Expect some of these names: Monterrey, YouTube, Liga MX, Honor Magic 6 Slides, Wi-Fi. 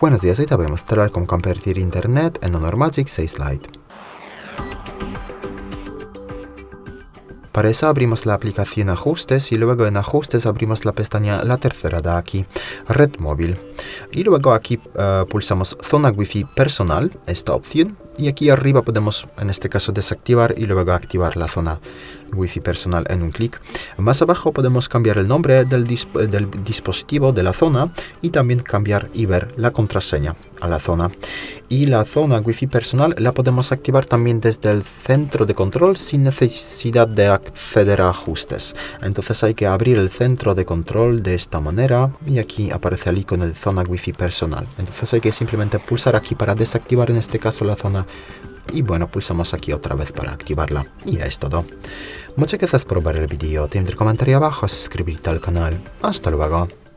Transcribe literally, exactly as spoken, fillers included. Buenos días, hoy te voy a mostrar cómo compartir internet en Honor Magic seis Slides. Para eso abrimos la aplicación Ajustes y luego en Ajustes abrimos la pestaña la tercera de aquí, Red Móvil. Y luego aquí uh, pulsamos Zona Wi-Fi Personal, esta opción. Y aquí arriba podemos, en este caso, desactivar y luego activar la zona Wi-Fi personal en un clic. Más abajo podemos cambiar el nombre del, disp del dispositivo, de la zona, y también cambiar y ver la contraseña a la zona. Y la zona Wi-Fi personal la podemos activar también desde el centro de control sin necesidad de acceder a ajustes. Entonces hay que abrir el centro de control de esta manera y aquí aparece el icono de zona Wi-Fi personal. Entonces hay que simplemente pulsar aquí para desactivar en este caso la zona. Y bueno, pulsamos aquí otra vez para activarla. Y ya es todo. Muchas gracias por ver el vídeo. Te dejo un comentario abajo, suscribirte al canal. Hasta luego.